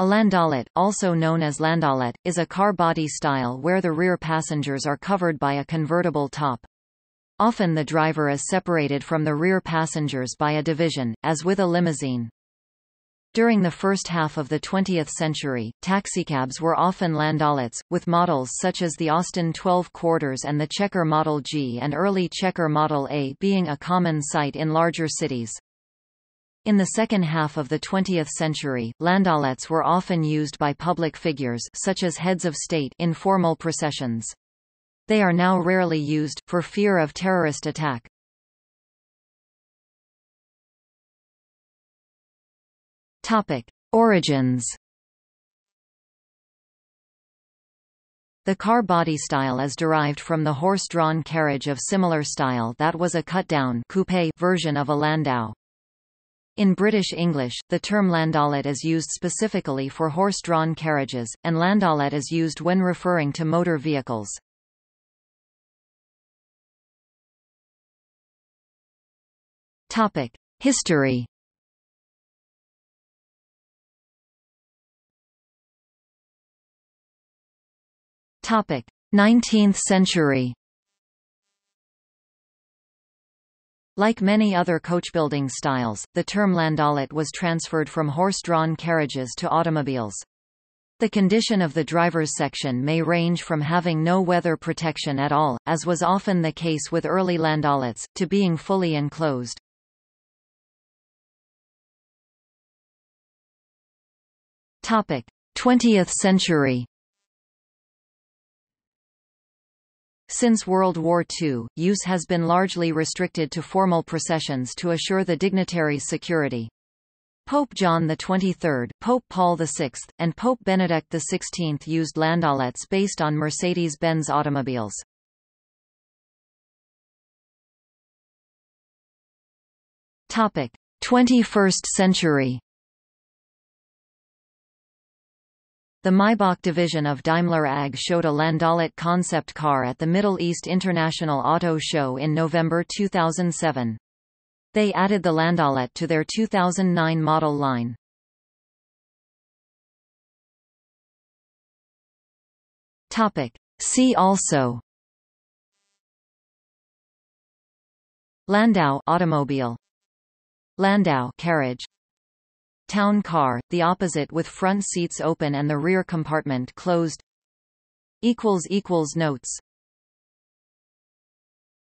A landaulette, also known as landaulette, is a car body style where the rear passengers are covered by a convertible top. Often the driver is separated from the rear passengers by a division, as with a limousine. During the first half of the 20th century, taxicabs were often landaulettes, with models such as the Austin 12/4 and the Checker Model G and early Checker Model A being a common sight in larger cities. In the second half of the 20th century, landaulettes were often used by public figures such as heads of state in formal processions. They are now rarely used, for fear of terrorist attack. Origins. The car body style is derived from the horse-drawn carriage of similar style that was a cut-down coupe version of a landau. In British English, the term landaulette is used specifically for horse-drawn carriages, and landaulette is used when referring to motor vehicles. History. Topic: 19th century. Like many other coachbuilding styles, the term landaulette was transferred from horse-drawn carriages to automobiles. The condition of the driver's section may range from having no weather protection at all, as was often the case with early landaulettes, to being fully enclosed. Topic: 20th century. Since World War II, use has been largely restricted to formal processions to assure the dignitaries' security. Pope John XXIII, Pope Paul VI, and Pope Benedict XVI used landaulettes based on Mercedes-Benz automobiles. == 21st century == The Maybach division of Daimler AG showed a landaulette concept car at the Middle East International Auto Show in November 2007. They added the landaulette to their 2009 model line. See also: landau automobile, landau carriage, town car, the opposite with front seats open and the rear compartment closed. == Notes